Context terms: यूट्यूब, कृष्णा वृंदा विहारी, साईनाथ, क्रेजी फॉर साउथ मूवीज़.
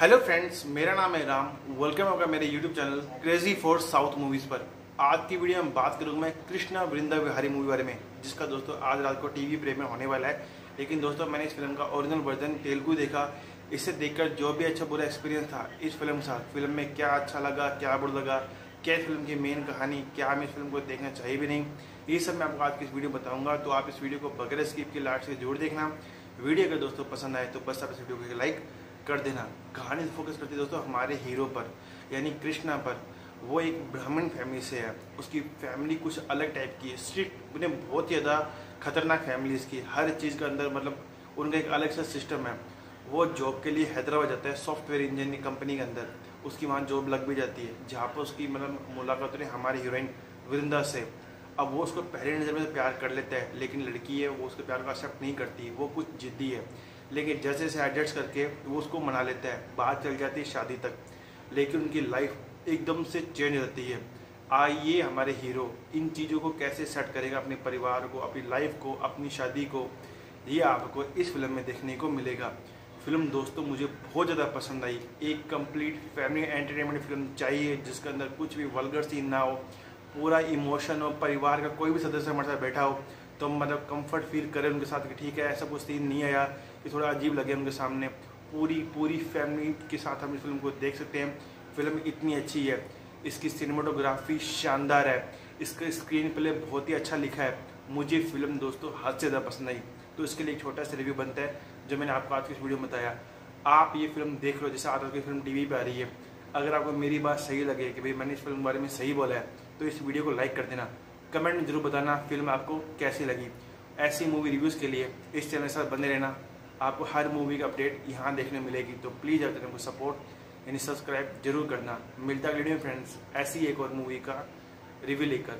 Hello friends, मेरा नाम है राम। वेलकम होगा मेरे यूट्यूब channel क्रेजी फॉर साउथ मूवीज़ पर। आज की वीडियो में बात करूँगा मैं कृष्णा वृंदा विहारी मूवी बारे में, जिसका दोस्तों आज रात को टीवी प्ले में होने वाला है। लेकिन दोस्तों मैंने इस फिल्म का ओरिजिनल वर्जन तेलुगु देखा। इसे देखकर जो भी अच्छा बुरा एक्सपीरियंस था इस फिल्म से, फिल्म में क्या अच्छा लगा, क्या बुरा लगा, क्या फिल्म की मेन कहानी, क्या हमें इस फिल्म को देखना चाहिए भी नहीं, ये सब मैं आपको आज की इस वीडियो बताऊँगा। तो आप इस वीडियो को बगैर स्किप के लास्ट से जरूर देखना। वीडियो अगर दोस्तों पसंद आए तो बस आप इस वीडियो को लाइक कर देना। कहानी फोकस करती है दोस्तों हमारे हीरो पर, यानी कृष्णा पर। वो एक ब्राह्मण फैमिली से है, उसकी फैमिली कुछ अलग टाइप की है, स्ट्रिक्ट, उन्हें बहुत ज़्यादा खतरनाक फैमिलीज की। हर चीज़ के अंदर मतलब उनका एक अलग सा सिस्टम है। वो जॉब के लिए हैदराबाद जाता है, सॉफ्टवेयर इंजीनियरिंग कंपनी के अंदर उसकी वहाँ जॉब लग भी जाती है, जहाँ पर उसकी मतलब मुलाकात होती है हमारी हीरोइन वृंदा से। अब वो उसको पहले नज़र में तो प्यार कर लेता है, लेकिन लड़की है वो उसके प्यार को एक्सेप्ट नहीं करती, वो कुछ जिद्दी है। लेकिन जैसे जैसे एडजस्ट करके वो उसको मना लेता है, बात चल जाती है शादी तक। लेकिन उनकी लाइफ एकदम से चेंज होती है। आइए हमारे हीरो इन चीज़ों को कैसे सेट करेगा, अपने परिवार को, अपनी लाइफ को, अपनी शादी को, ये आपको इस फिल्म में देखने को मिलेगा। फिल्म दोस्तों मुझे बहुत ज़्यादा पसंद आई। एक कंप्लीट फैमिली एंटरटेनमेंट फिल्म चाहिए, जिसके अंदर कुछ भी वल्गर सीन ना हो, पूरा इमोशन हो, परिवार का कोई भी सदस्य हमारे साथ बैठा हो तो मतलब कंफर्ट फील करें उनके साथ कि ठीक है, ऐसा कुछ सीन नहीं आया कि थोड़ा अजीब लगे उनके सामने। पूरी फैमिली के साथ हम इस फिल्म को देख सकते हैं। फिल्म इतनी अच्छी है, इसकी सिनेमाटोग्राफी शानदार है, इसका स्क्रीन प्ले बहुत ही अच्छा लिखा है। मुझे फिल्म दोस्तों हद से ज़्यादा पसंद आई। तो इसके लिए एक छोटा सा रिव्यू बनता है जो मैंने आपको आज की इस वीडियो में बताया। आप ये फिल्म देख लो, जैसे आज की फिल्म टीवी पर आ रही है। अगर आपको मेरी बात सही लगे कि भाई मैंने इस फिल्म के बारे में सही बोला है तो इस वीडियो को लाइक कर देना। कमेंट में जरूर बताना फिल्म आपको कैसी लगी। ऐसी मूवी रिव्यूज़ के लिए इस चैनल के साथ बने रहना। आपको हर मूवी का अपडेट यहाँ देखने मिलेगी, तो प्लीज़ आप चैनल को सपोर्ट यानी सब्सक्राइब जरूर करना। मिलता है वीडियो में फ्रेंड्स ऐसी एक और मूवी का रिव्यू लेकर।